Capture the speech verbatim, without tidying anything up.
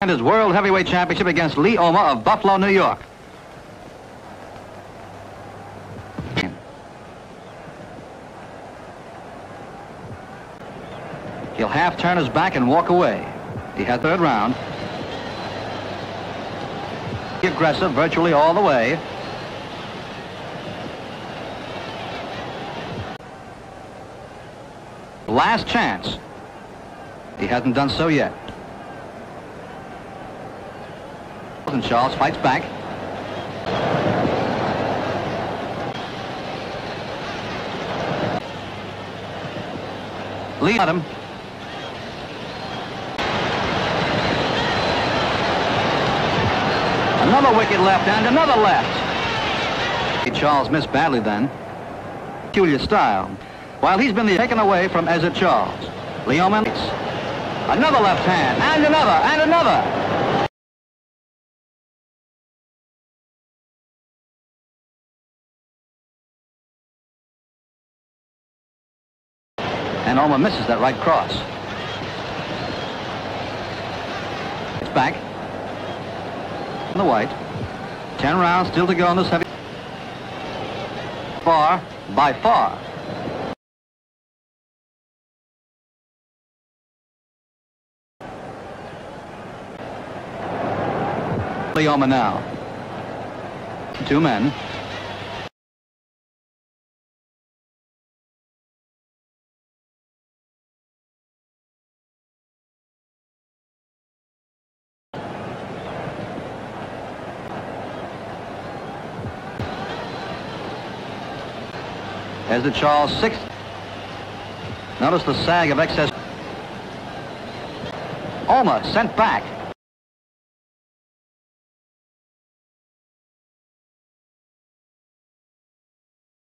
And his World Heavyweight Championship against Lee Oma of Buffalo, New York. He'll half turn his back and walk away. He had third round. Aggressive virtually all the way. Last chance. He hasn't done so yet. And Charles fights back. Lee at him. Another wicked left and another left. Charles missed badly then. Peculiar style. While he's been taken away from Ezzard Charles. Lee Oma. Another left hand and another and another. And Oma misses that right cross. It's back. In the white. Ten rounds still to go in this heavy. Far, by far. Lee Oma now. Two men. As the Charles sixth. Notice the sag of excess. Oma sent back.